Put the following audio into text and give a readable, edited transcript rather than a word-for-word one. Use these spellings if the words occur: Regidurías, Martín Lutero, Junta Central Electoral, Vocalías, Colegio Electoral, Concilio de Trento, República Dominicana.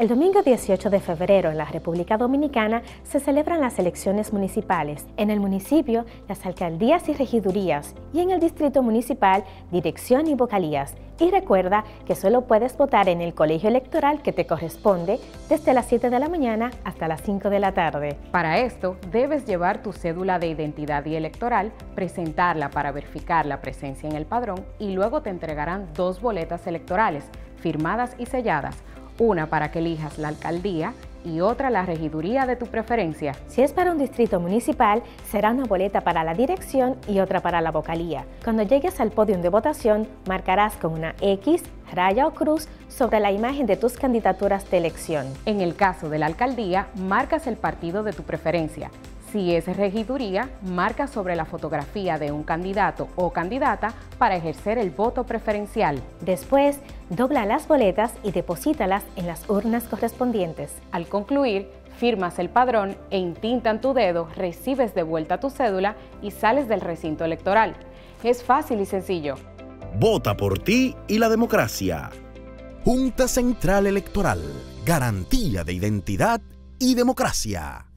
El domingo 18 de febrero en la República Dominicana se celebran las elecciones municipales. En el municipio, las alcaldías y regidurías, y en el distrito municipal, dirección y vocalías. Y recuerda que solo puedes votar en el colegio electoral que te corresponde desde las 7 de la mañana hasta las 5 de la tarde. Para esto, debes llevar tu cédula de identidad y electoral, presentarla para verificar la presencia en el padrón y luego te entregarán 2 boletas electorales, firmadas y selladas, una para que elijas la alcaldía y otra la regiduría de tu preferencia. Si es para un distrito municipal, será una boleta para la dirección y otra para la vocalía. Cuando llegues al podio de votación, marcarás con una X, raya o cruz sobre la imagen de tus candidaturas de elección. En el caso de la alcaldía, marcas el partido de tu preferencia. Si es regiduría, marca sobre la fotografía de un candidato o candidata para ejercer el voto preferencial. Después, dobla las boletas y deposítalas en las urnas correspondientes. Al concluir, firmas el padrón e entintan tu dedo, recibes de vuelta tu cédula y sales del recinto electoral. Es fácil y sencillo. Vota por ti y la democracia. Junta Central Electoral. Garantía de identidad y democracia.